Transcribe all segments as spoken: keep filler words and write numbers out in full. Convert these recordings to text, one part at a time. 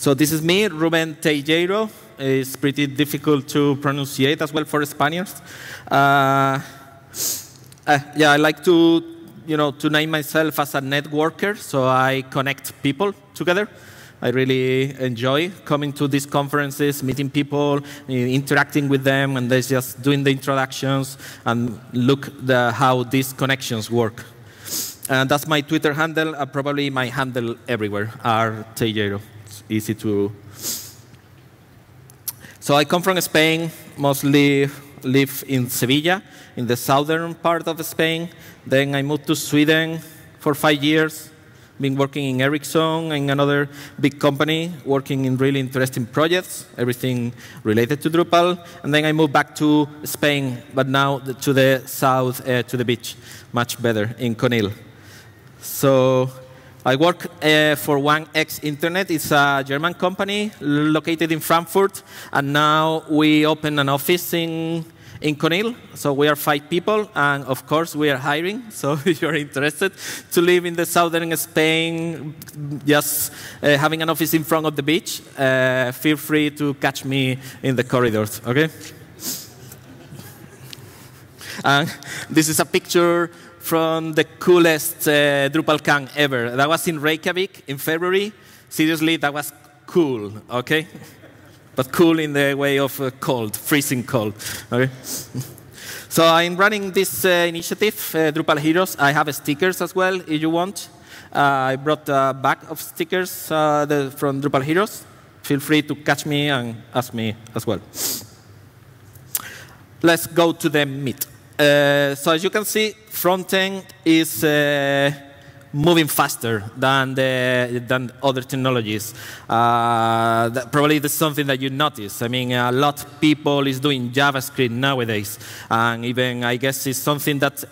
So this is me, Ruben Teijeiro. It's pretty difficult to pronunciate as well for Spaniards. Uh, uh, yeah, I like to, you know, to name myself as a networker, so I connect people together. I really enjoy coming to these conferences, meeting people, interacting with them, and they're just doing the introductions and look the, how these connections work. And that's my Twitter handle, uh, probably my handle everywhere, R Teijeiro. It's easy to. So I come from Spain, mostly live in Sevilla, in the southern part of Spain. Then I moved to Sweden for five years. Been working in Ericsson and another big company, working in really interesting projects, everything related to Drupal. And then I moved back to Spain, but now to the south, uh, to the beach, much better, in Conil. So I work uh, for one X Internet. It's a German company located in Frankfurt. And now we open an office in In Conil, so we are five people, and of course we are hiring. So if you're interested to live in the southern Spain, just uh, having an office in front of the beach, uh, feel free to catch me in the corridors, okay? And this is a picture from the coolest uh, DrupalCon ever. That was in Reykjavik in February. Seriously, that was cool, okay? But cool in the way of uh, cold, freezing cold. Okay. So I'm running this uh, initiative, uh, Drupal Heroes. I have uh, stickers as well, if you want. Uh, I brought a bag of stickers uh, the, from Drupal Heroes. Feel free to catch me and ask me as well. Let's go to the meat. Uh, so as you can see, frontend is uh, moving faster than the than other technologies. Uh, that probably that's something that you notice. I mean, a lot of people is doing JavaScript nowadays, and even I guess it's something that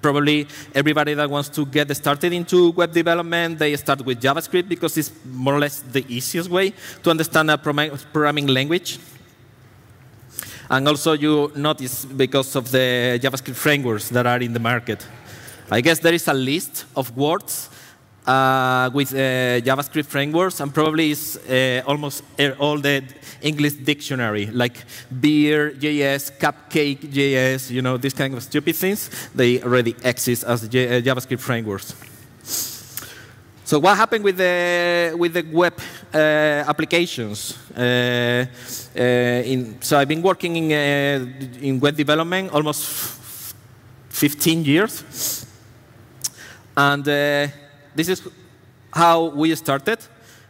probably everybody that wants to get started into web development, they start with JavaScript because it's more or less the easiest way to understand a programming language. And also, you notice because of the JavaScript frameworks that are in the market. I guess there is a list of words uh, with uh, JavaScript frameworks, and probably it's uh, almost all the English dictionary, like beer.js, cupcake.js, you know, these kind of stupid things. They already exist as J uh, JavaScript frameworks. So what happened with the with the web uh, applications? Uh, uh, in, so I've been working in uh, in web development almost fifteen years. And uh, this is how we started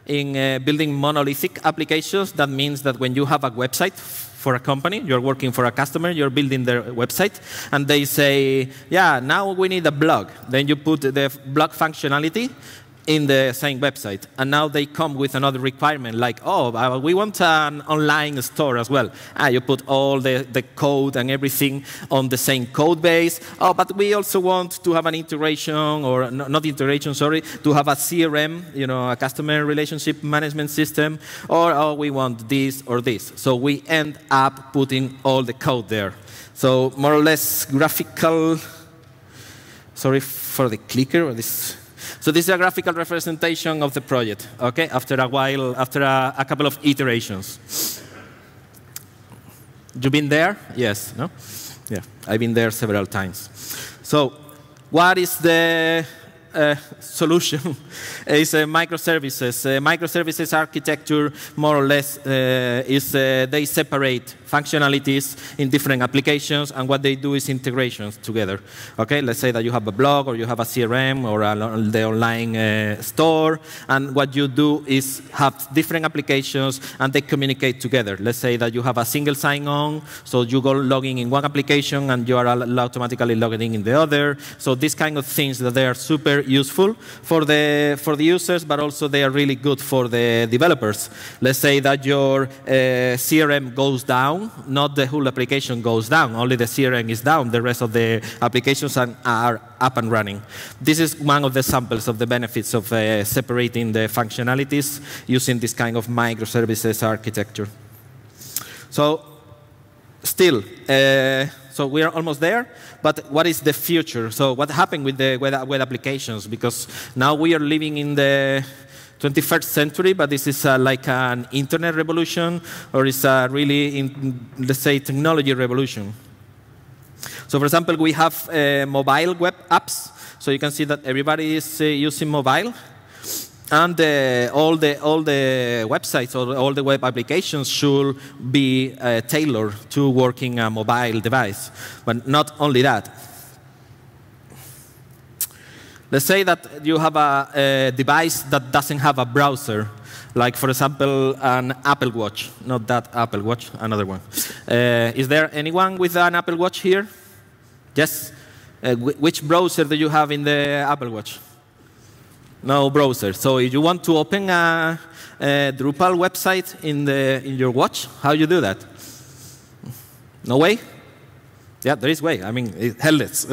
in uh, building monolithic applications. That means that when you have a website for a company, you're working for a customer, you're building their website, and they say, yeah, now we need a blog. Then you put the blog functionality in the same website. And now they come with another requirement, like, oh, we want an online store as well. Ah, you put all the, the code and everything on the same code base. Oh, but we also want to have an integration, or no, not integration, sorry, to have a C R M, you know, a customer relationship management system, or oh, we want this or this. So we end up putting all the code there. So more or less graphical, sorry for the clicker, or this. So this is a graphical representation of the project, okay? After a while, after a, a couple of iterations. You've been there? Yes, no? Yeah, I've been there several times. So what is the uh, solution? It's uh, microservices. Uh, microservices architecture, more or less, uh, is uh, they separate functionalities in different applications, and what they do is integrations together. Okay, let's say that you have a blog, or you have a C R M, or a, the online uh, store, and what you do is have different applications, and they communicate together. Let's say that you have a single sign-on, so you go logging in one application, and you are automatically logging in the other. So these kind of things that they are super useful for the for the users, but also they are really good for the developers. Let's say that your uh, C R M goes down. Not the whole application goes down. Only the C R M is down. The rest of the applications are up and running. This is one of the samples of the benefits of uh, separating the functionalities using this kind of microservices architecture. So still, uh, so we are almost there. But what is the future? So what happened with the web applications? Because now we are living in the twenty-first century, but this is uh, like an internet revolution, or it's a really, in, let's say, technology revolution. So, for example, we have uh, mobile web apps. So you can see that everybody is uh, using mobile. And uh, all, the, all the websites or all the web applications should be uh, tailored to working a mobile device. But not only that. Let's say that you have a, a device that doesn't have a browser, like, for example, an Apple Watch. Not that Apple Watch, another one. Uh, is there anyone with an Apple Watch here? Yes? Uh, which browser do you have in the Apple Watch? No browser. So if you want to open a, a Drupal website in, the, in your watch, how do you do that? No way? Yeah, there is way. I mean, it, hell, it's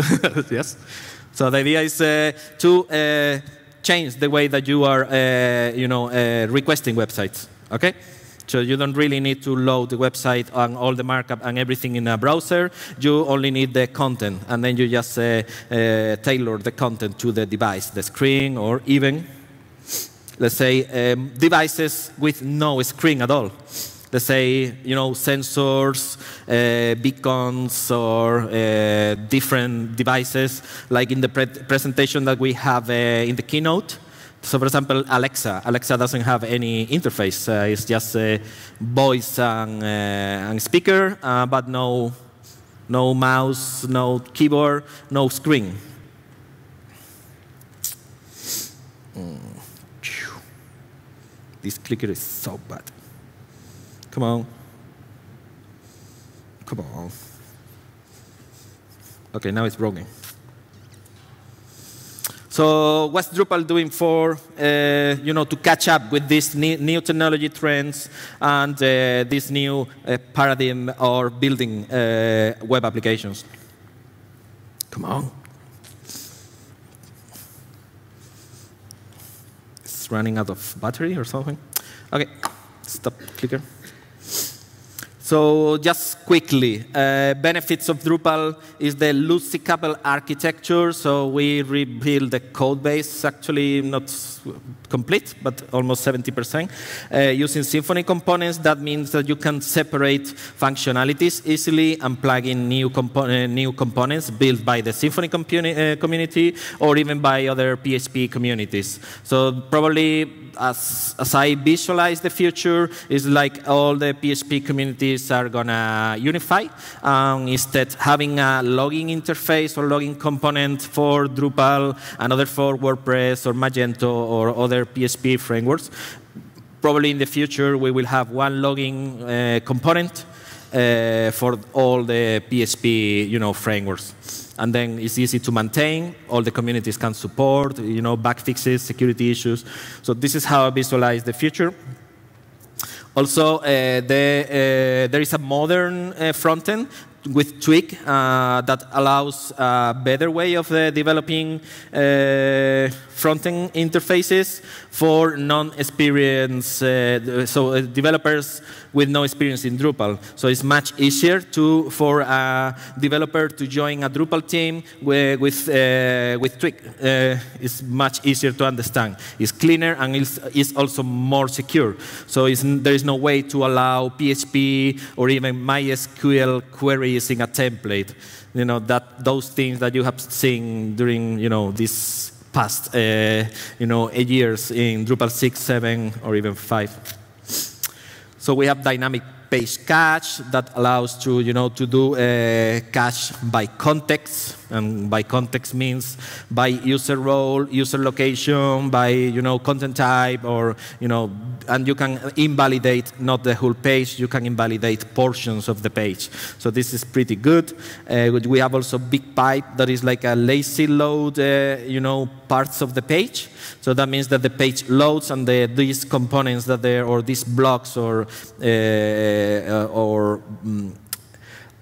yes. So the idea is uh, to uh, change the way that you are, uh, you know, uh, requesting websites. Okay, so you don't really need to load the website and all the markup and everything in a browser. You only need the content, and then you just uh, uh, tailor the content to the device, the screen, or even, let's say, um, devices with no screen at all. Let's say, you know, sensors, uh, beacons, or uh, different devices, like in the pre presentation that we have uh, in the keynote. So, for example, Alexa. Alexa doesn't have any interface. Uh, it's just uh, voice and, uh, and speaker, uh, but no, no mouse, no keyboard, no screen. Mm. This clicker is so bad. Come on. Come on. OK, now it's broken. So what's Drupal doing for, uh, you know, to catch up with these new technology trends and uh, this new uh, paradigm or building uh, web applications? Come on. It's running out of battery or something. OK, stop clicker. So just quickly, uh, benefits of Drupal is the loosey-coupled architecture. So we rebuild the code base, actually not complete, but almost seventy percent. Uh, using Symfony components, that means that you can separate functionalities easily and plug in new, compo new components built by the Symfony uh, community or even by other P H P communities. So probably, As, as I visualize the future, it's like all the P H P communities are going to unify. Um, instead, having a logging interface or logging component for Drupal, another for WordPress or Magento or other P H P frameworks, probably in the future we will have one logging uh, component uh, for all the P H P, you know, frameworks. And then it's easy to maintain. All the communities can support, you know, bug fixes, security issues. So this is how I visualize the future. Also, uh, the, uh, there is a modern uh, front-end with Twig uh, that allows a better way of uh, developing uh, front-end interfaces for non-experienced, uh, so uh, developers with no experience in Drupal. So it's much easier to for a developer to join a Drupal team with with, uh, with Twig. Uh, it's much easier to understand. It's cleaner and it's, it's also more secure. So it's, there is no way to allow P H P or even MySQL queries using a template, you know, that those things that you have seen during, you know, this past, uh, you know, eight years in Drupal six, seven, or even five. So we have dynamic page cache that allows to, you know, to do uh, cache by context, and by context means by user role, user location, by, you know, content type, or, you know, and you can invalidate not the whole page, you can invalidate portions of the page. So this is pretty good. Uh, we have also big pipe that is like a lazy load, uh, you know, parts of the page. So that means that the page loads and the, these components that there, or these blocks, or uh, Uh, or, um,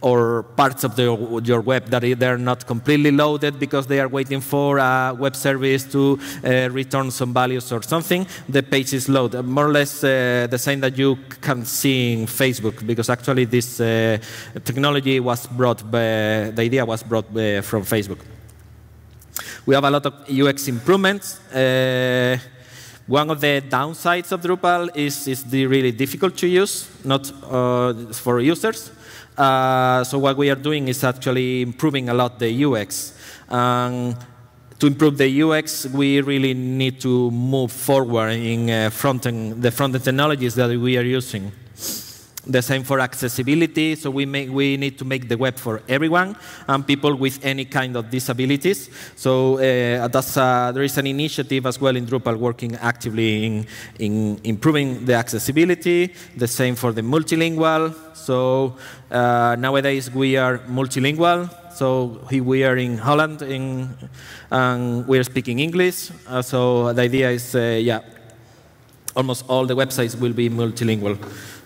or parts of the, your web that they're not completely loaded because they are waiting for a web service to uh, return some values or something, the page is loaded. More or less uh, the same that you can see in Facebook, because actually this uh, technology was brought by, the idea was brought by, from Facebook. We have a lot of U X improvements. Uh, One of the downsides of Drupal is it's really difficult to use, not uh, for users. Uh, so what we are doing is actually improving a lot the U X. Um, to improve the U X, we really need to move forward in uh, front-end, the front-end technologies that we are using. The same for accessibility, so we, make, we need to make the web for everyone and people with any kind of disabilities. So uh, that's, uh, there is an initiative as well in Drupal working actively in, in improving the accessibility. The same for the multilingual. So uh, nowadays we are multilingual. So we are in Holland in, and we are speaking English. Uh, so the idea is, uh, yeah, almost all the websites will be multilingual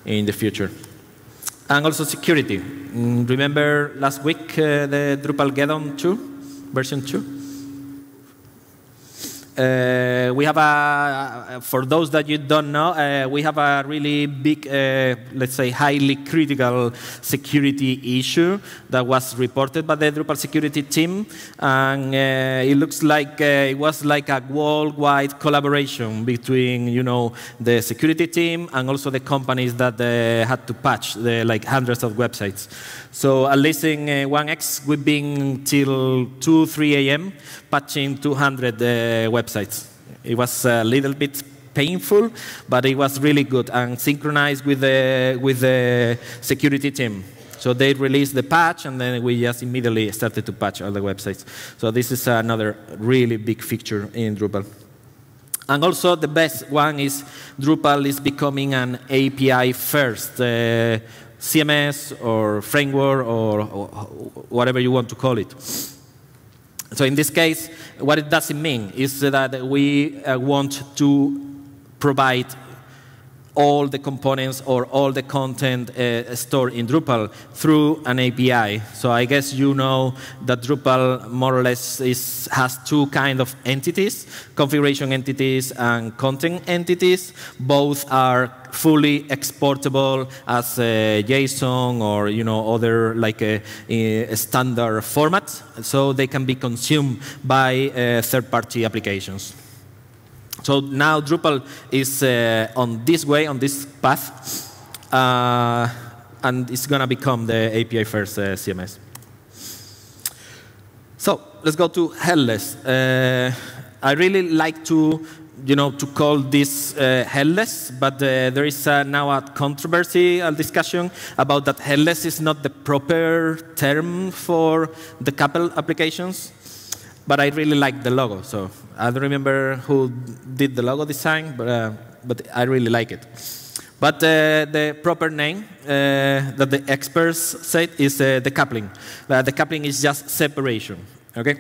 in the future. And also security. Mm, remember last week uh, the Drupalgeddon two, version two? Uh, we have a, for those that you don't know, uh, we have a really big, uh, let's say, highly critical security issue that was reported by the Drupal security team. And uh, it looks like uh, it was like a worldwide collaboration between, you know, the security team and also the companies that uh, had to patch the, like, hundreds of websites. So at least in uh, one X, we've been till two, three A M patching two hundred uh, websites. Websites. It was a little bit painful, but it was really good and synchronized with the, with the security team. So they released the patch, and then we just immediately started to patch all the websites. So this is another really big feature in Drupal. And also the best one is Drupal is becoming an A P I-first uh, C M S or framework or, or whatever you want to call it. So in this case, what it doesn't mean is that we uh, want to provide all the components or all the content uh, stored in Drupal through an A P I. So I guess you know that Drupal more or less is, has two kind of entities, configuration entities and content entities. Both are fully exportable as uh, JSON or, you know, other like a, a standard formats, so they can be consumed by uh, third-party applications. So now Drupal is uh, on this way, on this path, uh, and it's going to become the A P I-first uh, C M S. So let's go to headless. Uh, I really like to, you know, to call this uh, headless, but uh, there is uh, now a controversy, a discussion about that headless is not the proper term for the couple applications. But I really like the logo, so I don't remember who did the logo design, but, uh, but I really like it. But uh, the proper name uh, that the experts said is uh, decoupling. Uh, decoupling is just separation, okay?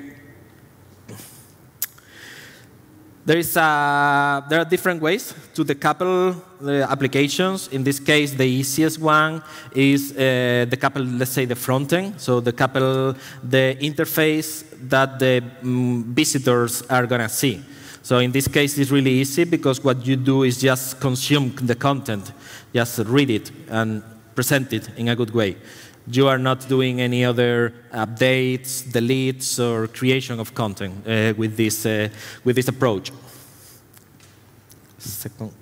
There, is a, there are different ways to decouple the applications. In this case, the easiest one is uh, decouple, let's say, the front end. So decouple the interface that the mm, visitors are going to see. So in this case, it's really easy because what you do is just consume the content, just read it and present it in a good way. You are not doing any other updates, deletes, or creation of content uh, with this uh, with this approach. Second.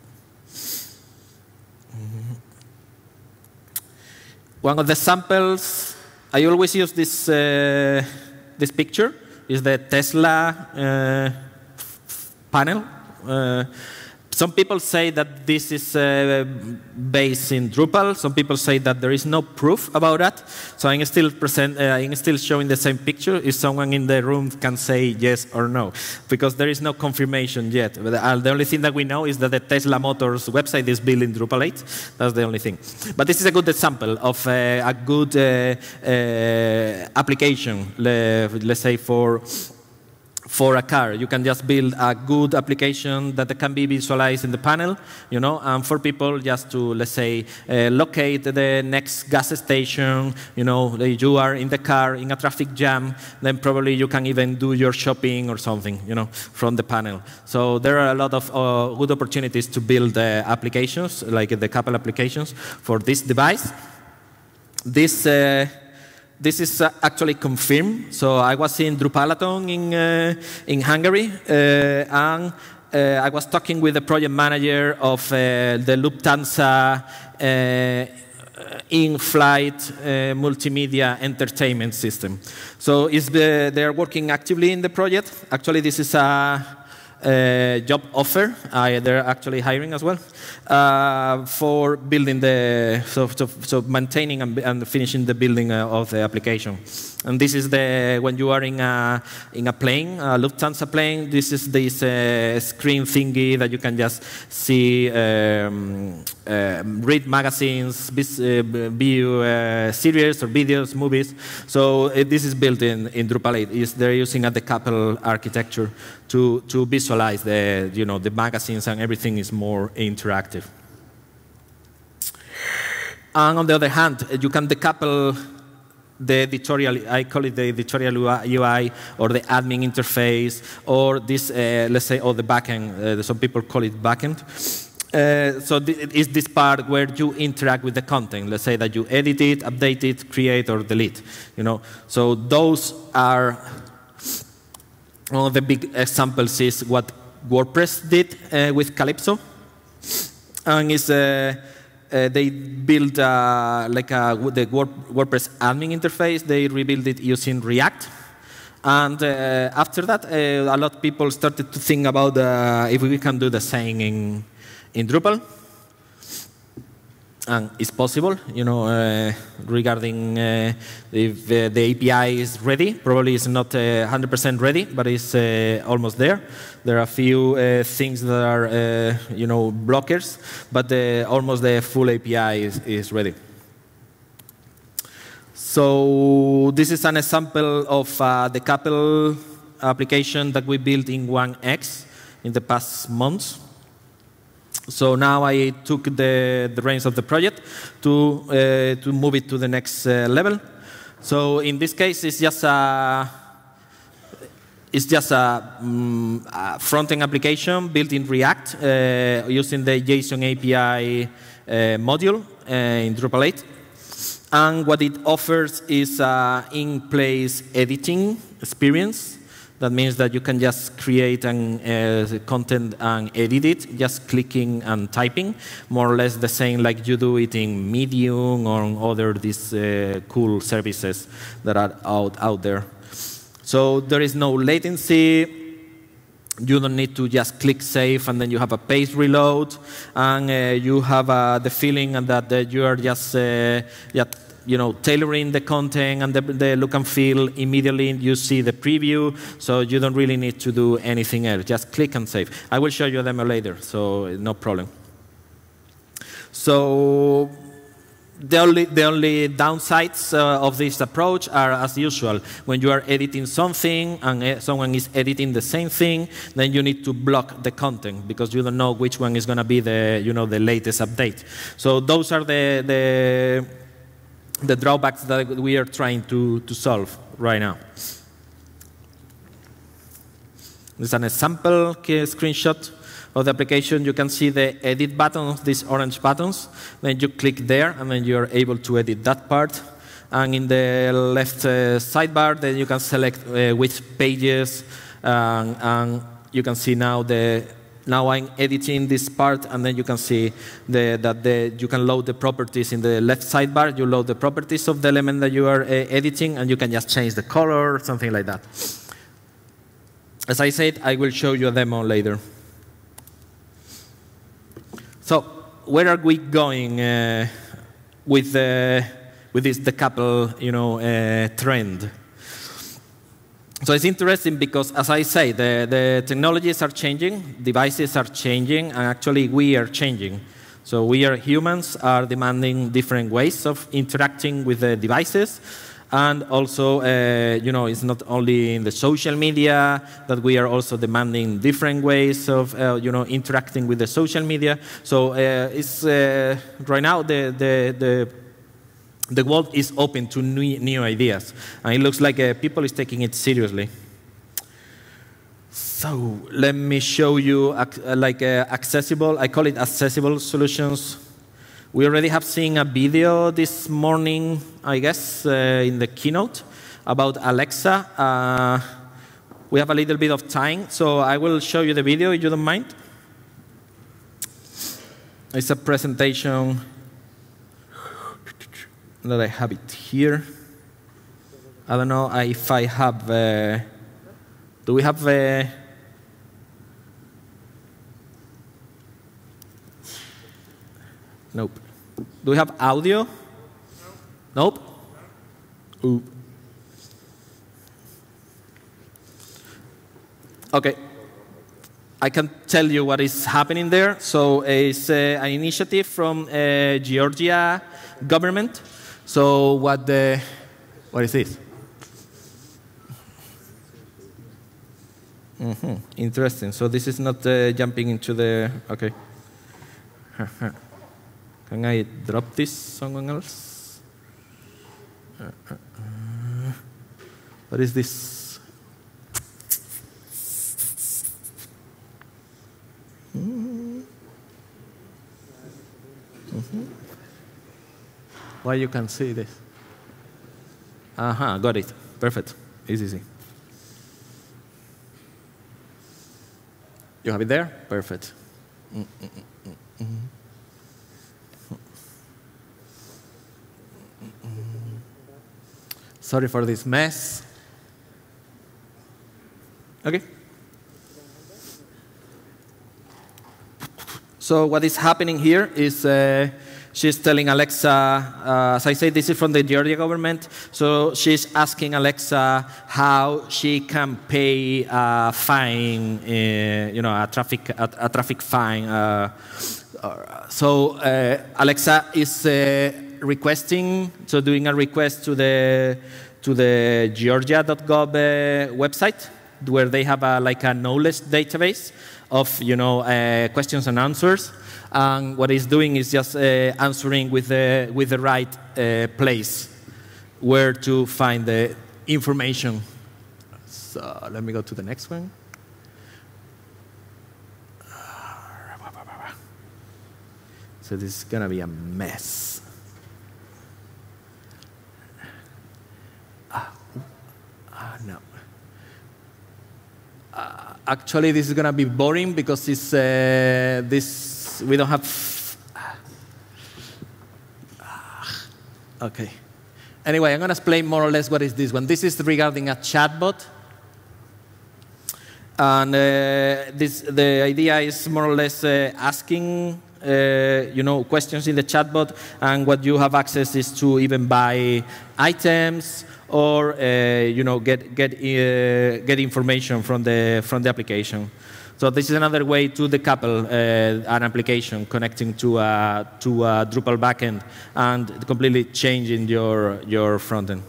Mm-hmm. One of the samples I always use this uh, this picture is the Tesla uh, panel. Uh, Some people say that this is uh, based in Drupal. Some people say that there is no proof about that. So I'm still, present, uh, I'm still showing the same picture. If someone in the room can say yes or no, because there is no confirmation yet. But, uh, the only thing that we know is that the Tesla Motors website is built in Drupal eight. That's the only thing. But this is a good example of uh, a good uh, uh, application, let's say, for... for a car. You can just build a good application that can be visualized in the panel, you know, and for people just to, let's say, uh, locate the next gas station, you know, you are in the car, in a traffic jam, then probably you can even do your shopping or something, you know, from the panel. So there are a lot of uh, good opportunities to build uh, applications, like the couple applications for this device. This... Uh, This is uh, actually confirmed. So I was in Drupalathon in, uh, in Hungary, uh, and uh, I was talking with the project manager of uh, the Lufthansa uh, in-flight uh, multimedia entertainment system. So it's the, they are working actively in the project. Actually, this is a, a job offer. I, they're actually hiring as well uh, for building the so, so, so maintaining and, and finishing the building uh, of the application. And this is the when you are in a in a plane, a Lufthansa plane. This is this uh, screen thingy that you can just see. Um, Uh, read magazines, view uh, series or videos, movies. So uh, this is built in, in Drupal eight. It's, they're using a decoupled architecture to, to visualize the, you know, the magazines, and everything is more interactive. And on the other hand, you can decouple the editorial, I call it the editorial U I, or the admin interface, or this, uh, let's say, or the backend. Uh, some people call it backend. Uh, so th it's this part where you interact with the content. Let's say that you edit it, update it, create or delete. You know, so those are one of the big examples is what WordPress did uh, with Calypso, and is uh, uh, they built uh, like a, the WordPress admin interface. They rebuilt it using React. And uh, after that, uh, a lot of people started to think about uh, if we can do the same in in Drupal, and it's possible, you know, uh, regarding uh, if uh, the A P I is ready. Probably it's not one hundred percent uh, ready, but it's uh, almost there. There are a few uh, things that are, uh, you know, blockers, but the, almost the full A P I is, is ready. So this is an example of uh, the decoupled application that we built in one X in the past months. So now I took the, the reins of the project to, uh, to move it to the next uh, level. So in this case, it's just a, it's just a, um, a front-end application built in React uh, using the JSON A P I uh, module uh, in Drupal eight. And what it offers is an in-place editing experience. That means that you can just create an, uh, content and edit it, just clicking and typing, more or less the same like you do it in Medium or on other these uh, cool services that are out, out there. So there is no latency. You don't need to just click save, and then you have a page reload, and uh, you have uh, the feeling that uh, you are just uh, yeah, you know, tailoring the content and the, the look and feel immediately. You see the preview, so you don't really need to do anything else. Just click and save. I will show you a demo later, so no problem. So the only, the only downsides uh, of this approach are, as usual, when you are editing something and someone is editing the same thing, then you need to block the content because you don't know which one is going to be the, you know, the latest update. So those are the, the the drawbacks that we are trying to, to solve right now. There's an example screenshot of the application. You can see the edit buttons, these orange buttons. Then you click there, and then you're able to edit that part. And in the left uh, sidebar, then you can select uh, which pages. Um, and you can see now the Now I'm editing this part, and then you can see the, that the, you can load the properties in the left sidebar. You load the properties of the element that you are uh, editing, and you can just change the color, something like that. As I said, I will show you a demo later. So where are we going uh, with, uh, with this decoupled, you know, uh, trend? So it's interesting because, as I say, the, the technologies are changing, devices are changing, and actually we are changing. So we are humans are demanding different ways of interacting with the devices. And also, uh, you know, it's not only in the social media that we are also demanding different ways of, uh, you know, interacting with the social media. So uh, it's uh, right now the the the. The world is open to new, new ideas, and it looks like uh, people is taking it seriously. So let me show you uh, like uh, accessible. I call it accessible solutions. We already have seen a video this morning, I guess, uh, in the keynote about Alexa. Uh, We have a little bit of time, so I will show you the video if you don't mind. It's a presentation that I have it here. I don't know if I have, uh, do we have, uh, nope. Do we have audio? Nope. Nope? Ooh. Okay. I can tell you what is happening there. So it's uh, an initiative from uh, Georgia government. So what the, what is this? Mm-hmm. Interesting. So this is not uh, jumping into the, okay. Can I drop this someone else? Uh, uh, uh. What is this? Mm-hmm. Why you can see this? Aha, uh-huh, got it. Perfect. It's easy. You have it there? Perfect. Mm-hmm. Sorry for this mess. Okay. So what is happening here is uh, she's telling Alexa, uh, as I say, this is from the Georgia government, so she's asking Alexa how she can pay a fine, uh, you know, a traffic, a, a traffic fine. Uh, so uh, Alexa is uh, requesting, so doing a request to the, to the georgia dot gov uh, website, where they have a, like a knowledge database of, you know, uh, questions and answers, and what it's doing is just uh, answering with the with the right uh, place where to find the information. So let me go to the next one. So this is gonna be a mess. Ah, ah no. Uh, actually, this is gonna be boring because it's uh, this. We don't have. Uh, okay. Anyway, I'm gonna explain more or less what is this one. This is regarding a chatbot, and uh, this the idea is more or less uh, asking uh, you know questions in the chatbot, and what you have access is to even buy items. Or uh, you know, get get uh, get information from the from the application. So this is another way to decouple uh, an application connecting to a to a Drupal backend and completely changing your your frontend.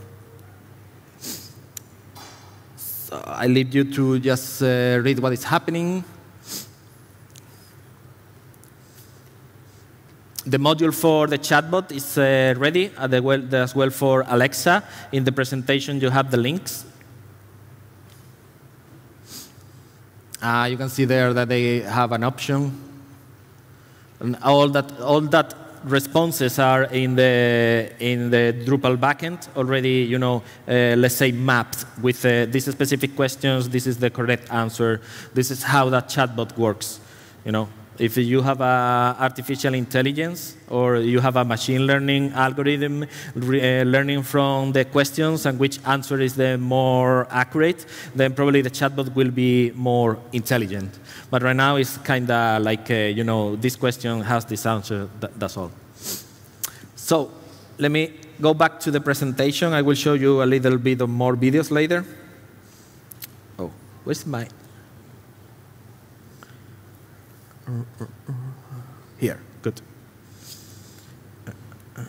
So I leave you to just uh, read what is happening. The module for the chatbot is uh, ready, as well for Alexa. In the presentation, you have the links. Uh, you can see there that they have an option. And all that, all that responses are in the in the Drupal backend already. You know, uh, let's say mapped with uh, these specific questions. This is the correct answer. This is how that chatbot works. You know. If you have a artificial intelligence or you have a machine learning algorithm re, uh, learning from the questions and which answer is the more accurate, then probably the chatbot will be more intelligent. But right now it's kind of like, uh, you know, this question has this answer, th that's all. So let me go back to the presentation. I will show you a little bit of more videos later. Oh, where's my... Here, good. Uh, uh,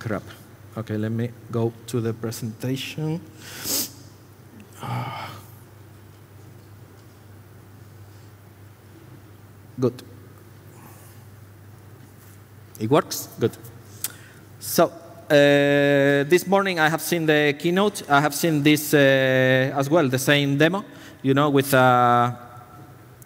crap. Okay, let me go to the presentation. Uh, good. It works? Good. So. Uh, this morning I have seen the keynote. I have seen this uh, as well, the same demo, you know, with uh,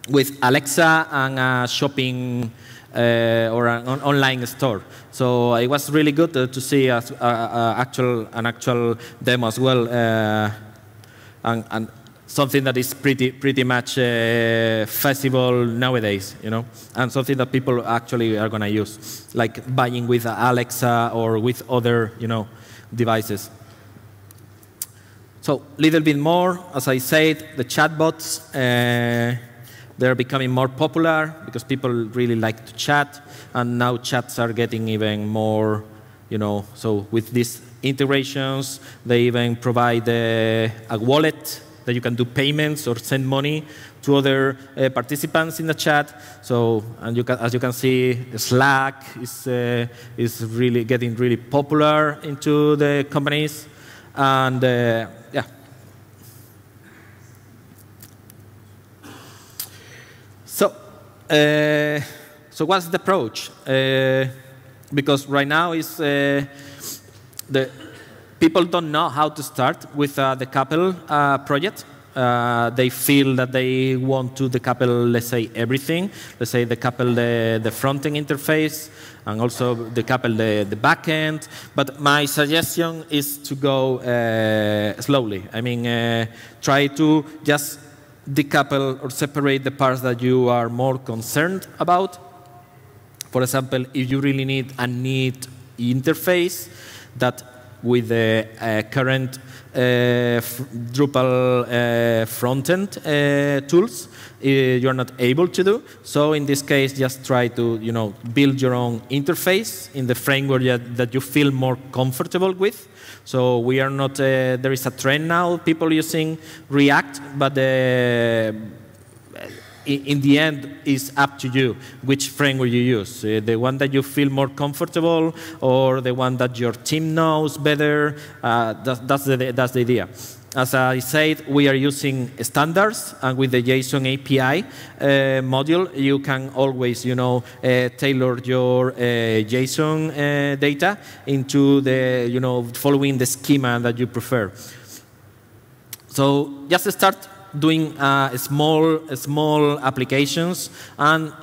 with Alexa and a shopping uh, or an on online store. So it was really good uh, to see as, uh, uh, actual, an actual demo as well, uh, and, and something that is pretty, pretty much uh, feasible nowadays, you know, and something that people actually are going to use, like buying with Alexa or with other, you know, devices. So a little bit more, as I said, the chatbots, uh, they're becoming more popular because people really like to chat, and now chats are getting even more, you know, so with these integrations, they even provide uh, a wallet that you can do payments or send money to other uh, participants in the chat. So, and you can, as you can see, Slack is, uh, is really getting really popular into the companies. And uh, yeah. So, uh, so what's the approach? Uh, because right now is uh, the people don't know how to start with uh, the decouple uh, project. Uh, they feel that they want to decouple, let's say, everything. Let's say decouple the, the front-end interface and also decouple the, the back-end. But my suggestion is to go uh, slowly. I mean, uh, try to just decouple or separate the parts that you are more concerned about. For example, if you really need a neat interface that with the uh, current Uh, Drupal uh, front-end uh, tools uh, you're not able to do. So in this case, just try to, you know, build your own interface in the framework that, that you feel more comfortable with. So we are not, uh, there is a trend now, people using React, but uh, in the end, it's up to you which framework you use. Uh, the one that you feel more comfortable or the one that your team knows better, uh, that, that's, the, that's the idea. As I said, we are using standards, and with the JSON A P I uh, module, you can always, you know, uh, tailor your uh, JSON uh, data into the, you know, following the schema that you prefer. So just start doing uh, small, small applications, and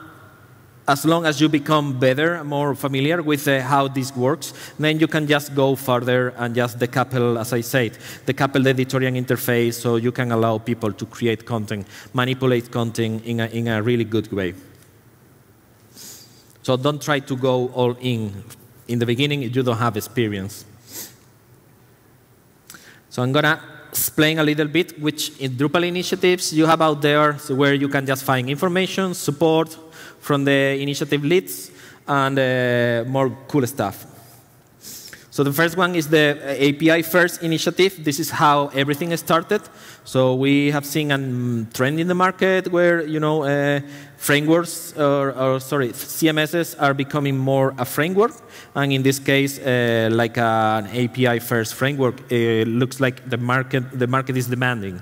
as long as you become better, more familiar with uh, how this works, then you can just go further and just decouple, as I said, decouple the editorial interface, so you can allow people to create content, manipulate content in a, in a really good way. So don't try to go all in in the beginning if you don't have experience. So I'm gonna explain a little bit which Drupal initiatives you have out there, so where you can just find information, support from the initiative leads, and uh, more cool stuff. So the first one is the A P I First initiative. This is how everything started. So we have seen a trend in the market where, you know, uh, frameworks or, or sorry, C M Ss are becoming more a framework, and in this case, uh, like an A P I First framework, it looks like the market the market is demanding.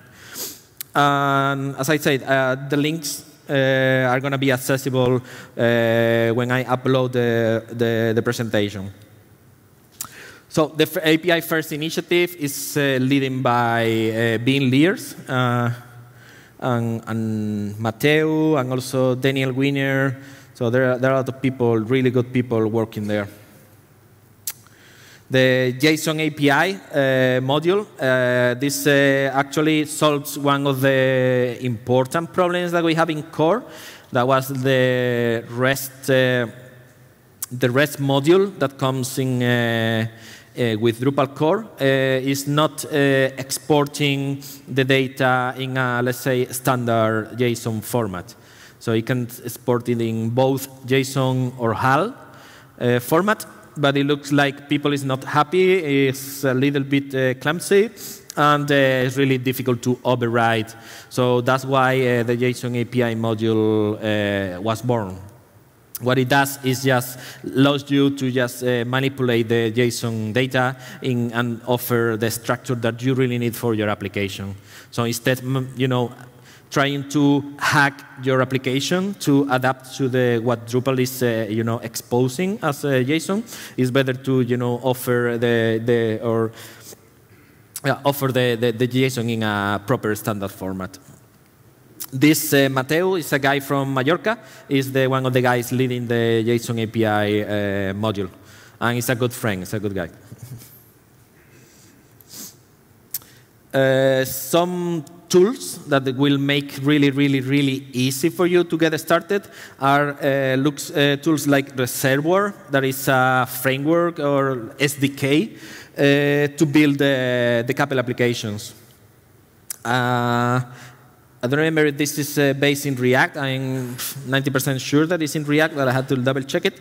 And as I said, uh, the links uh, are going to be accessible uh, when I upload the the, the presentation. So the A P I First initiative is uh, leading by uh, being leaders, uh, and, and Mateu, and also Daniel Wiener. So there are, there are a lot of people, really good people working there. The JSON A P I uh, module, uh, this uh, actually solves one of the important problems that we have in core. That was the REST, uh, the REST module that comes in uh, Uh, with Drupal core uh, is not uh, exporting the data in a, let's say, standard JSON format. So you can export it in both JSON or H A L uh, format, but it looks like people is not happy. It's a little bit uh, clumsy, and uh, it's really difficult to override. So that's why uh, the JSON A P I module uh, was born. What it does is just allows you to just uh, manipulate the JSON data in, and offer the structure that you really need for your application. So instead, you know, trying to hack your application to adapt to the what Drupal is, uh, you know, exposing as a JSON, it's better to, you know, offer the the or uh, offer the, the the JSON in a proper standard format. This uh, Mateu is a guy from Mallorca. He's the one of the guys leading the JSON A P I uh, module. And he's a good friend. He's a good guy. Uh, some tools that will make really, really, really easy for you to get started are uh, looks, uh, tools like Reservoir, that is a framework or S D K uh, to build uh, decoupled applications. Uh, I don't remember if this is uh, based in React. I'm ninety percent sure that it's in React, but I had to double check it.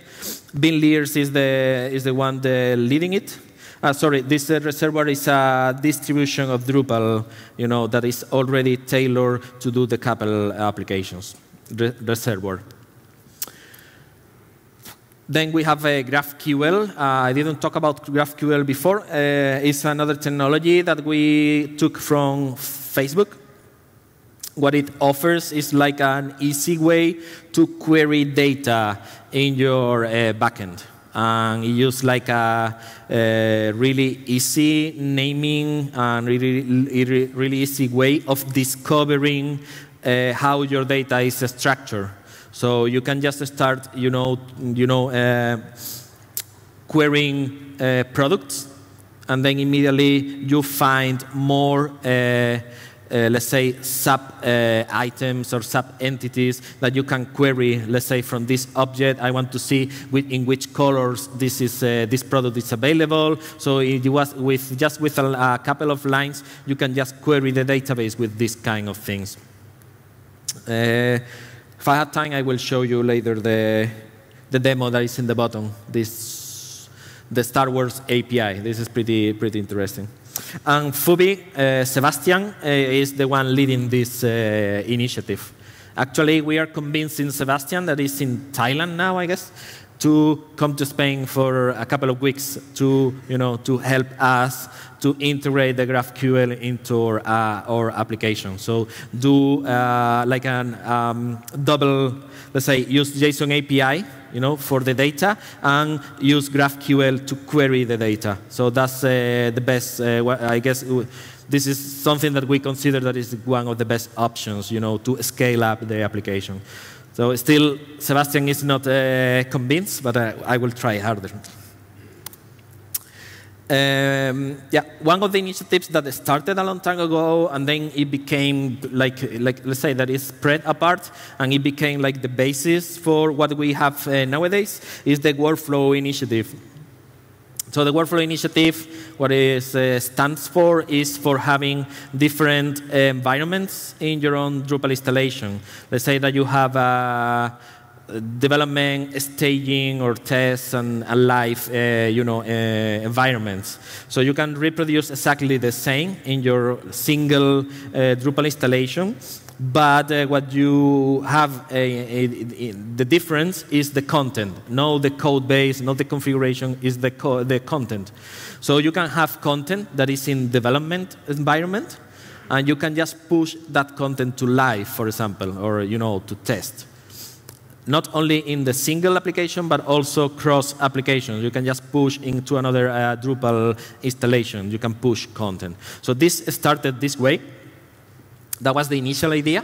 Bin Lears is the, is the one the leading it. Uh, sorry, this uh, Reservoir is a distribution of Drupal, you know, that is already tailored to do the couple applications. Re Reservoir. Then we have uh, GraphQL. Uh, I didn't talk about GraphQL before. Uh, it's another technology that we took from Facebook. What it offers is like an easy way to query data in your uh, backend. And it used like a, a really easy naming and really, really, really easy way of discovering uh, how your data is structured. So you can just start, you know, you know, uh, querying uh, products, and then immediately you find more. Uh, Uh, let's say, sub-items uh, or sub-entities that you can query. Let's say, from this object, I want to see with, in which colors this, is, uh, this product is available. So it was with, just with a, a couple of lines, you can just query the database with this kind of things. Uh, if I have time, I will show you later the, the demo that is in the bottom, this, the Star Wars A P I. This is pretty, pretty interesting. And Fubi, uh, Sebastian, uh, is the one leading this uh, initiative. Actually, we are convincing Sebastian, that is in Thailand now, I guess, to come to Spain for a couple of weeks to, you know, to help us to integrate the GraphQL into our, uh, our application. So do uh, like an um, double, let's say, use JSON A P I, you know, for the data, and use GraphQL to query the data. So that's uh, the best, uh, I guess, this is something that we consider that is one of the best options, you know, to scale up the application. So still, Sebastian is not uh, convinced, but uh, I will try harder. Um, yeah, one of the initiatives that started a long time ago, and then it became like, like let's say, that it spread apart, and it became like the basis for what we have uh, nowadays is the workflow initiative. So the workflow initiative, what it uh, stands for, is for having different uh, environments in your own Drupal installation. Let's say that you have a development, staging, or tests, and a live, uh, you know, uh, environments. So you can reproduce exactly the same in your single uh, Drupal installation. But uh, what you have, uh, uh, the difference is the content. Not the code base, not the configuration, is the, co the content. So you can have content that is in development environment, and you can just push that content to live, for example, or, you know, to test. Not only in the single application, but also cross-applications. You can just push into another uh, Drupal installation. You can push content. So this started this way. That was the initial idea.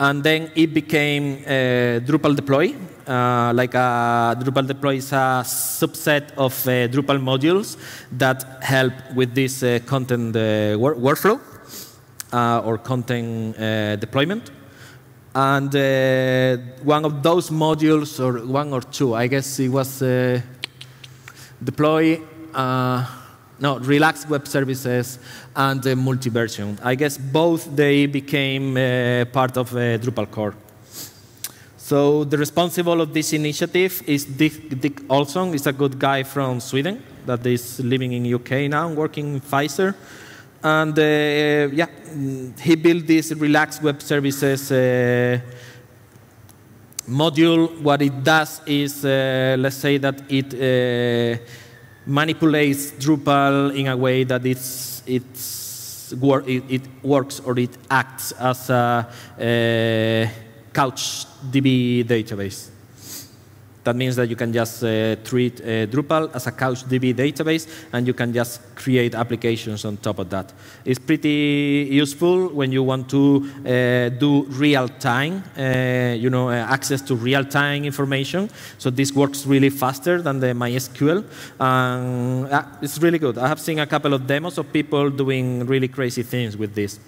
And then it became uh, Drupal Deploy. Uh, like a, Drupal Deploy is a subset of uh, Drupal modules that help with this uh, content uh, wor workflow uh, or content uh, deployment. And uh, one of those modules, or one or two, I guess it was uh, Deploy, uh, no, Relax Web Services, and uh, Multiversion. I guess both they became uh, part of uh, Drupal core. So the responsible of this initiative is Dick, Dick Olson. He's a good guy from Sweden that is living in U K now, working in Pfizer. And uh, yeah, he built this Relax Web Services uh, module. What it does is, uh, let's say that it uh, manipulates Drupal in a way that it's, it's wor it, it works or it acts as a uh, CouchDB database. That means that you can just uh, treat uh, Drupal as a CouchDB database, and you can just create applications on top of that. It's pretty useful when you want to uh, do real-time, uh, you know, uh, access to real-time information. So this works really faster than the MySQL. Um, uh, it's really good. I have seen a couple of demos of people doing really crazy things with this.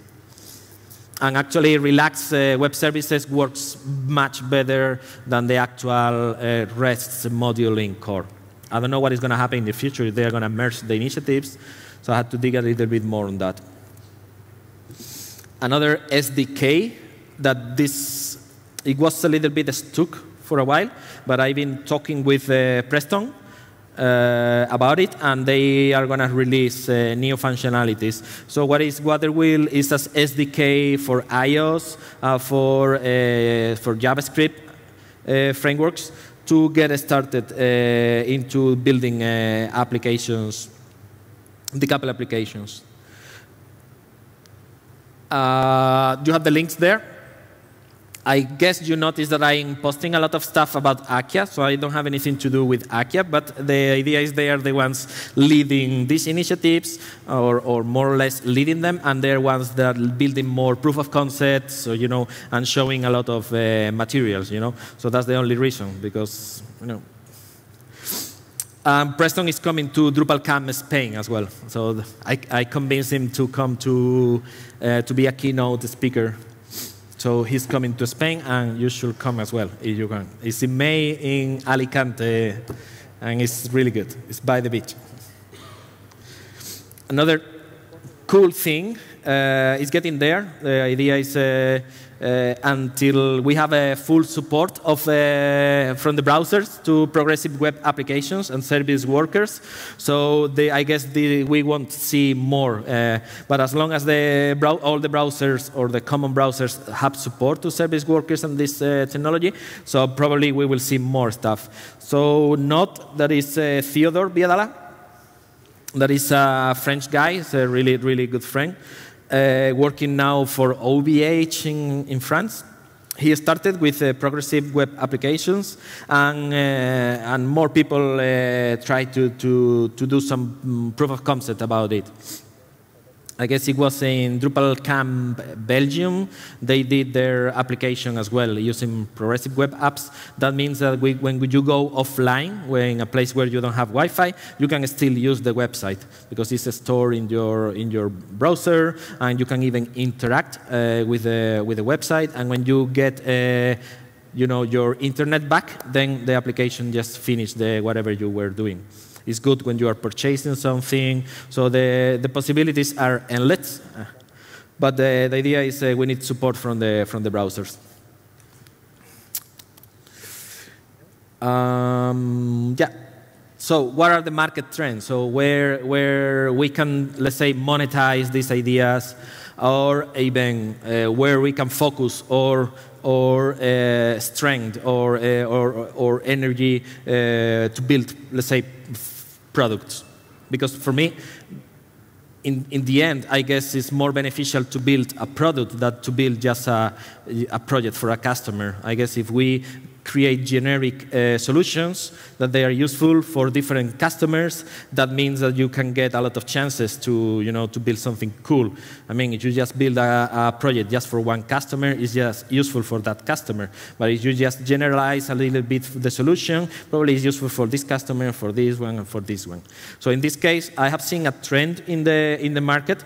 And actually, Relax uh, Web Services works much better than the actual uh, REST module in core. I don't know what is going to happen in the future if they're going to merge the initiatives, so I had to dig a little bit more on that. Another S D K that this, it was a little bit stuck for a while, but I've been talking with uh, Preston Uh, about it, and they are going to release uh, new functionalities. So what is what they will is as S D K for iOS, uh, for uh, for JavaScript uh, frameworks to get started uh, into building uh, applications, decoupled applications. Uh, do you have the links there? I guess you noticed that I'm posting a lot of stuff about Acquia, so I don't have anything to do with Acquia, but the idea is they are the ones leading these initiatives, or, or more or less leading them, and they're ones that are building more proof of concepts, so, you know, and showing a lot of uh, materials, you know. So that's the only reason, because, you know. Um, Preston is coming to DrupalCon Spain as well, so I, I convinced him to come to, uh, to be a keynote speaker. So he's coming to Spain, and you should come as well if you can. It's in May in Alicante, and it's really good. It's by the beach. Another cool thing uh, is getting there. The idea is uh, uh, until we have a full support of, uh, from the browsers to progressive web applications and service workers. So they, I guess the, we won't see more. Uh, but as long as the brow all the browsers or the common browsers have support to service workers and this uh, technology, so probably we will see more stuff. So note that is uh, Theodore Biadala. That is a French guy, he's a really, really good friend, uh, working now for O V H in, in France. He started with uh, progressive web applications, and, uh, and more people uh, try to, to, to do some proof of concept about it. I guess it was in Drupal Camp Belgium. They did their application as well using progressive web apps. That means that we, when you go offline, when in a place where you don't have Wi-Fi, you can still use the website because it's stored in your in your browser, and you can even interact uh, with the with the website. And when you get uh, you know your internet back, then the application just finished the whatever you were doing. It's good when you are purchasing something. So the, the possibilities are endless. But the, the idea is uh, we need support from the, from the browsers. Um, yeah. So what are the market trends? So where, where we can, let's say, monetize these ideas, or even uh, where we can focus or or uh, strength or, uh, or, or energy uh, to build, let's say, products. Because for me, in, in the end, I guess it's more beneficial to build a product than to build just a, a project for a customer. I guess if we create generic uh, solutions that they are useful for different customers, that means that you can get a lot of chances to, you know, to build something cool. I mean, if you just build a, a project just for one customer, it's just useful for that customer. But if you just generalize a little bit the solution, probably it's useful for this customer, for this one, and for this one. So in this case, I have seen a trend in the, in the market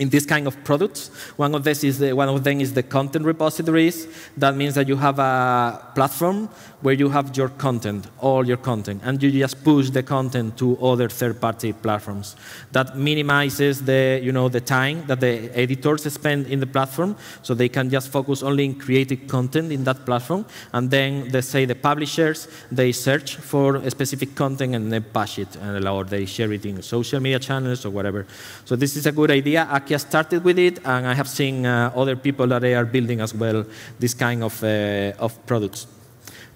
in this kind of products. One of, this is the, one of them is the content repositories. That means that you have a platform where you have your content, all your content, and you just push the content to other third-party platforms. That minimizes the, you know, the time that the editors spend in the platform, so they can just focus only in creating content in that platform, and then, they say, the publishers, they search for a specific content and they push it, or they share it in social media channels or whatever. So this is a good idea. Acquia started with it, and I have seen uh, other people that they are building as well this kind of, uh, of products.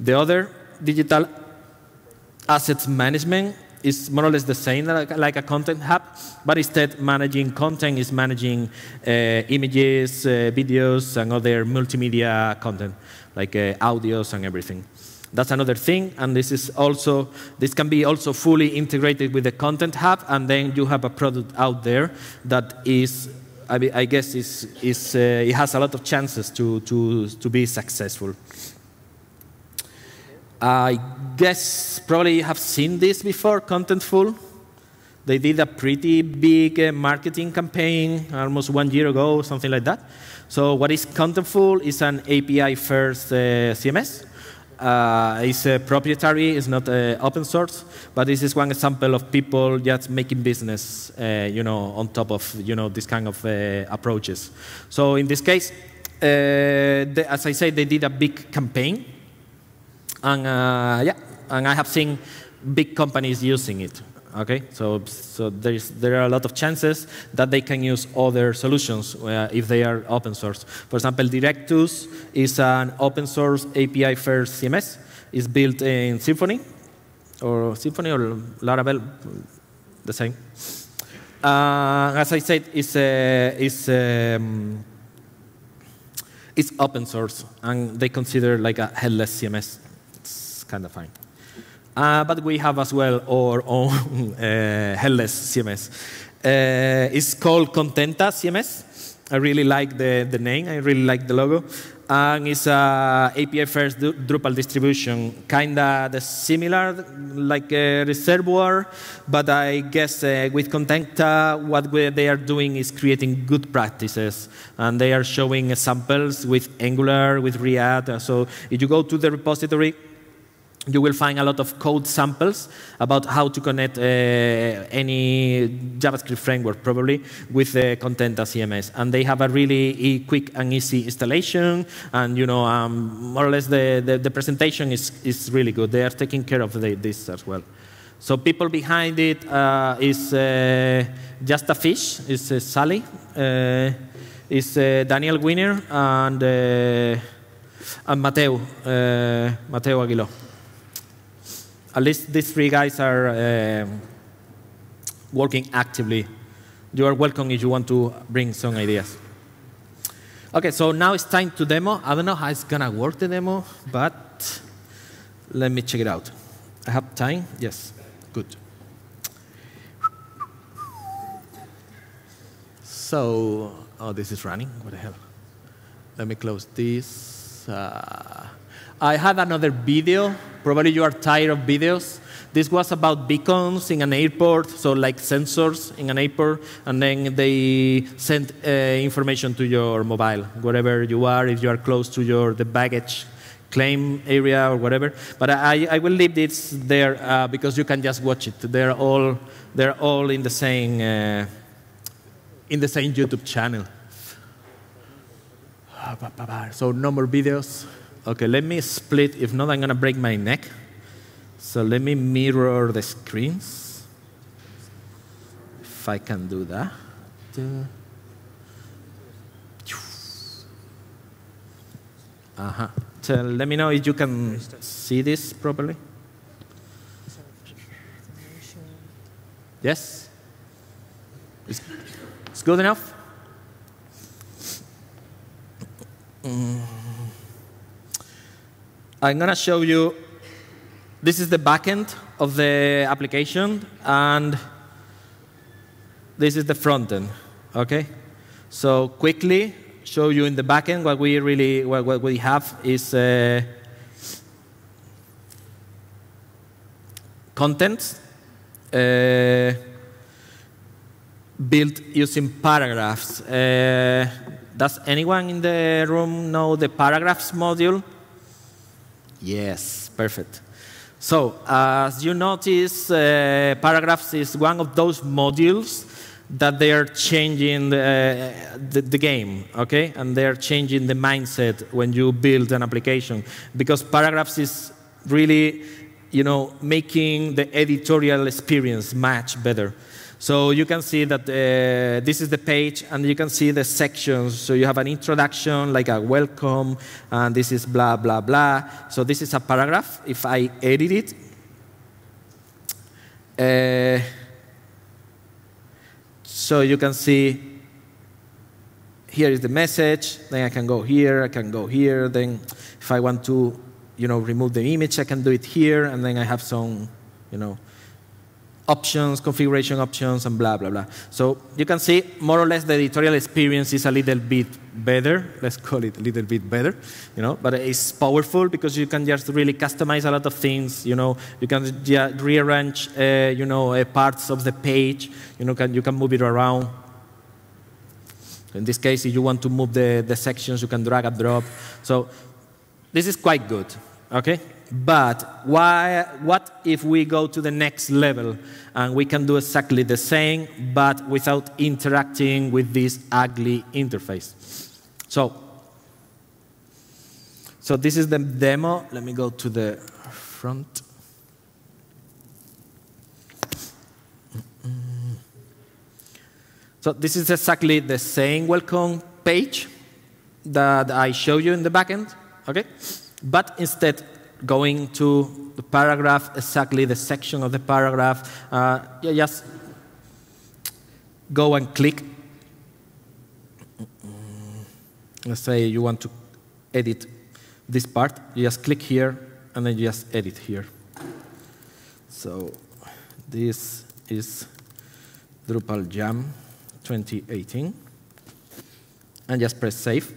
The other, digital assets management, is more or less the same, like, like a content hub, but instead managing content is managing uh, images, uh, videos, and other multimedia content, like uh, audios and everything. That's another thing, and this is also this can be also fully integrated with the Content Hub, and then you have a product out there that is, I, mean, I guess, is is uh, it has a lot of chances to to to be successful. I guess probably you have seen this before, Contentful. They did a pretty big uh, marketing campaign almost one year ago, something like that. So what is Contentful? It's an A P I-first uh, C M S. Uh, it's uh, proprietary, it's not uh, open source, but this is one example of people just making business, uh, you know, on top of, you know, this kind of uh, approaches. So in this case, uh, they, as I said, they did a big campaign, and uh, yeah, and I have seen big companies using it. Okay, so so there is there are a lot of chances that they can use other solutions uh, if they are open source. For example, Directus is an open source A P I-first C M S. It's built in Symfony, or Symfony or Laravel, the same. Uh, as I said, it's a, it's a, um, it's open source, and they consider like a headless C M S. It's kind of fine. Uh, but we have as well our own uh, headless C M S. Uh, it's called Contenta C M S. I really like the, the name. I really like the logo. And it's an A P I-first Drupal distribution, kind of similar, like a Reservoir. But I guess uh, with Contenta, what they are doing is creating good practices. And they are showing examples with Angular, with React. So if you go to the repository, you will find a lot of code samples about how to connect uh, any JavaScript framework, probably, with the Contenta C M S. And they have a really e quick and easy installation. And you know, um, more or less, the, the, the presentation is, is really good. They are taking care of the, this as well. So people behind it uh, is uh, just a fish. It's uh, Sally. Uh, it's uh, Daniel Wiener and, uh, and Mateu, uh, Mateu Aguiló. At least these three guys are uh, working actively. You are welcome if you want to bring some ideas. OK, so now it's time to demo. I don't know how it's going to work, the demo, but let me check it out. I have time? Yes. Good. So, oh, this is running. What the hell? Let me close this. Uh, I had another video. Probably you are tired of videos. This was about beacons in an airport, so like sensors in an airport, and then they send uh, information to your mobile, wherever you are, if you are close to your the baggage claim area or whatever. But I, I will leave this there uh, because you can just watch it. They're all they're all in the same uh, in the same YouTube channel. So no more videos. OK, let me split. If not, I'm going to break my neck. So let me mirror the screens, if I can do that. Uh-huh. So let me know if you can see this properly. Yes? It's good enough? Mm. I'm going to show you, this is the backend of the application, and this is the frontend, OK? So quickly, show you in the backend what we really, what, what we have is uh, content uh, built using paragraphs. Uh, does anyone in the room know the paragraphs module? Yes, perfect. So as you notice, uh, paragraphs is one of those modules that they are changing the, uh, the, the game, okay? And they are changing the mindset when you build an application, because paragraphs is really, you know, making the editorial experience much better. So you can see that uh, this is the page, and you can see the sections. So you have an introduction, like a welcome, and this is blah, blah, blah. So this is a paragraph. If I edit it, uh, so you can see here is the message. Then I can go here, I can go here. Then if I want to you know, remove the image. I can do it here, and then I have some, you know, options, configuration options, and blah, blah, blah. So you can see, more or less, the editorial experience is a little bit better. Let's call it a little bit better, you know. But it's powerful because you can just really customize a lot of things, you know. You can yeah, rearrange, uh, you know, uh, parts of the page. You know, can, you can move it around. In this case, if you want to move the, the sections, you can drag and drop. So this is quite good, okay? But why, what if we go to the next level and we can do exactly the same, but without interacting with this ugly interface? So, so this is the demo. Let me go to the front. So this is exactly the same welcome page that I showed you in the backend, okay? But instead, going to the paragraph, exactly the section of the paragraph. Uh, yeah, just go and click. Let's say you want to edit this part. You just click here, and then you just edit here. So this is Drupal Jam twenty eighteen. And just press save,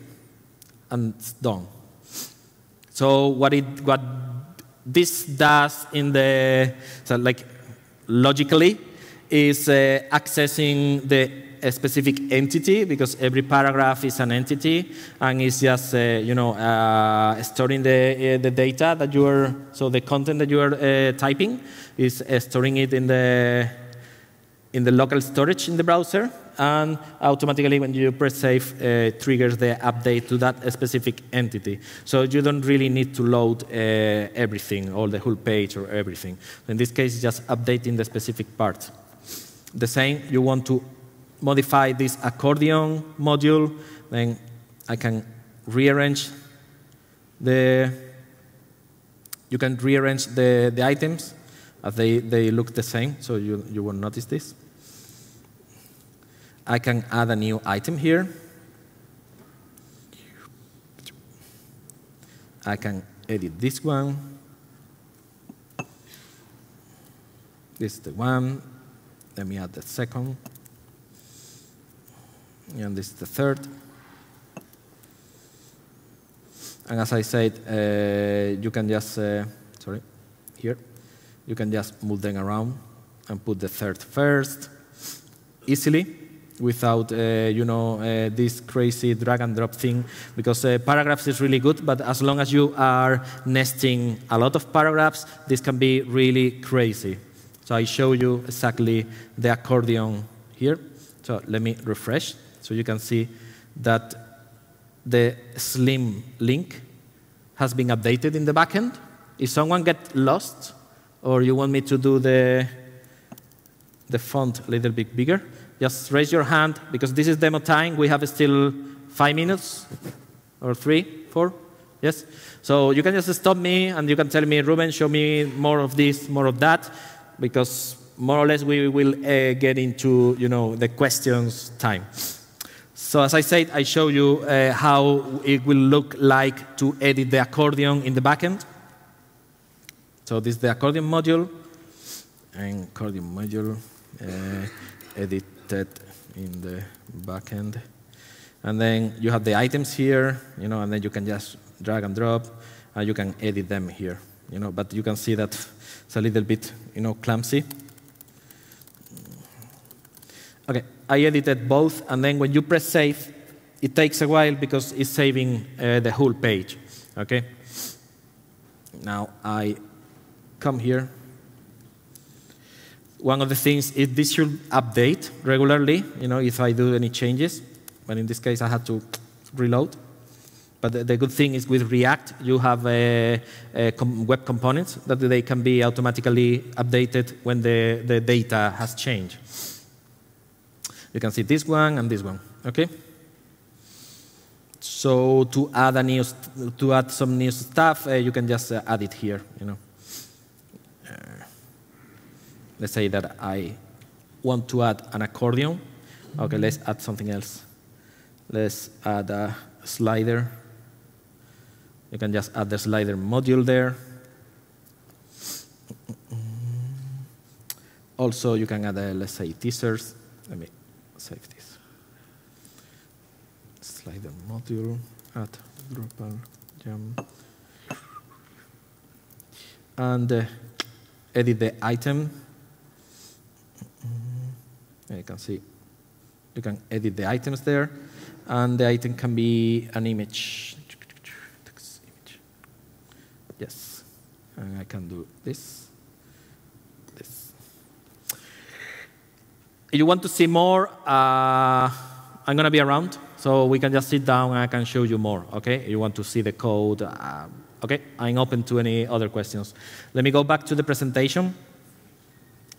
and it's done. So what it what this does in the so like logically is uh, accessing the a specific entity, because every paragraph is an entity, and it's just uh, you know uh, storing the uh, the data that you are so the content that you are uh, typing is uh, storing it in the in the local storage in the browser, and automatically when you press save, uh, triggers the update to that specific entity. So you don't really need to load uh, everything, or the whole page, or everything. In this case, it's just updating the specific part. The same, you want to modify this accordion module, then I can rearrange the, you can rearrange the, the items, as they, they look the same, so you, you won't notice this. I can add a new item here. I can edit this one. This is the one. Let me add the second. And this is the third. And as I said, uh, you can just, uh, sorry, here. You can just move them around and put the third first easily, without uh, you know uh, this crazy drag and drop thing, because uh, paragraphs is really good, but as long as you are nesting a lot of paragraphs, this can be really crazy. So I show you exactly the accordion here. So let me refresh, so you can see that the slim link has been updated in the backend. If someone gets lost, or you want me to do the, the font a little bit bigger, just raise your hand, because this is demo time. We have still five minutes, or three, four, yes? So you can just stop me, and you can tell me, Ruben, show me more of this, more of that, because more or less we will uh, get into you know, the questions time. So as I said, I show you uh, how it will look like to edit the accordion in the backend. So this is the accordion module, and accordion module uh, edited in the backend. And then you have the items here, you know, and then you can just drag and drop, and you can edit them here, you know. But you can see that it's a little bit, you know, clumsy. Okay, I edited both, and then when you press save, it takes a while because it's saving uh, the whole page. Okay. Now I come here. One of the things is this should update regularly, you know, if I do any changes. But in this case, I had to reload. But the, the good thing is with React, you have a, a com web components that they can be automatically updated when the, the data has changed. You can see this one and this one, okay? So to add a new, to add some new stuff, uh, you can just uh, add it here, you know. Let's say that I want to add an accordion. OK, let's add something else. Let's add a slider. You can just add the slider module there. Also, you can add, a, let's say, teasers. Let me save this. Slider module, add Drupal Jam. And uh, edit the item. And you can see, you can edit the items there. And the item can be an image. Yes. And I can do this. This. If you want to see more, uh, I'm going to be around. So we can just sit down and I can show you more. OK? If you want to see the code. Uh, OK? I'm open to any other questions. Let me go back to the presentation.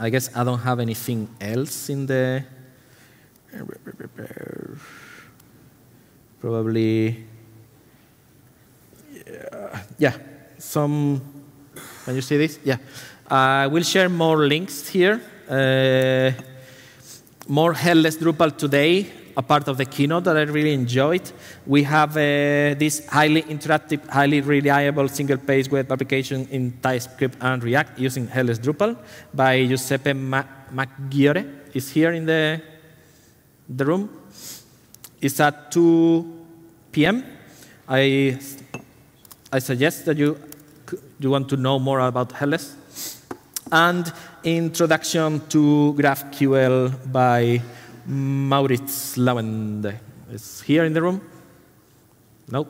I guess I don't have anything else in the... Probably, yeah, yeah. Some, can you see this? Yeah. I uh, will share more links here. Uh, more Hell Less Drupal today, a part of the keynote that I really enjoyed. We have uh, this highly interactive, highly reliable single-page web application in TypeScript and React using Hell Less Drupal by Giuseppe Macchiore. Is here in the, the room. It's at two P M I I suggest that you you want to know more about Hell Less, and introduction to GraphQL by Maurits Lauwende. Is here in the room? No.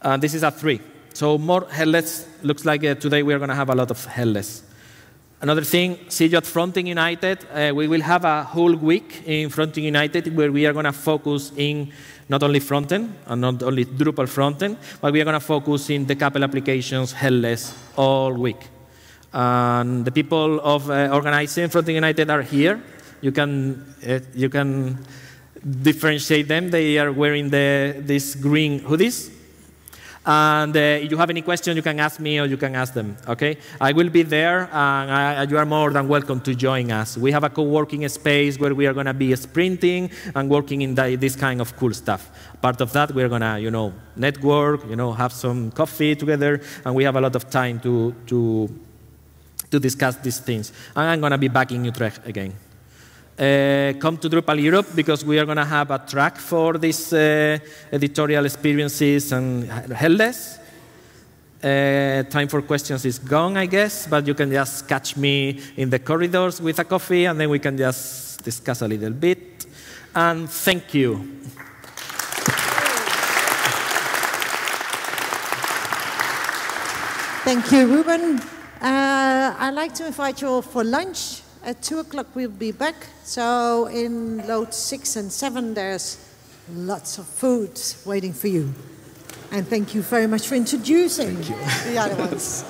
Uh, this is at three. So more Hell Less. Looks like uh, today we are going to have a lot of Hell Less. Another thing, see you at Frontend United. Uh, we will have a whole week in Frontend United where we are going to focus in not only Frontend, and not only Drupal Frontend, but we are going to focus in the couple applications, Hell Less, all week. And the people of uh, organizing Frontend United are here. You can, uh, you can differentiate them. They are wearing the, these green hoodies. And uh, if you have any question, you can ask me or you can ask them. Okay, I will be there, and I, you are more than welcome to join us. We have a co-working space where we are going to be sprinting and working in the, this kind of cool stuff. Part of that, we are going to, you know, network, you know, have some coffee together, and we have a lot of time to to to discuss these things. And I'm going to be back in Utrecht again. Uh, come to Drupal Europe, because we are going to have a track for these uh, editorial experiences and Hell Less. Uh, time for questions is gone, I guess, but you can just catch me in the corridors with a coffee, and then we can just discuss a little bit. And thank you. Thank you, Ruben. Uh, I'd like to invite you all for lunch. At two o'clock, we'll be back. So in load six and seven, there's lots of food waiting for you. And thank you very much for introducing the other ones.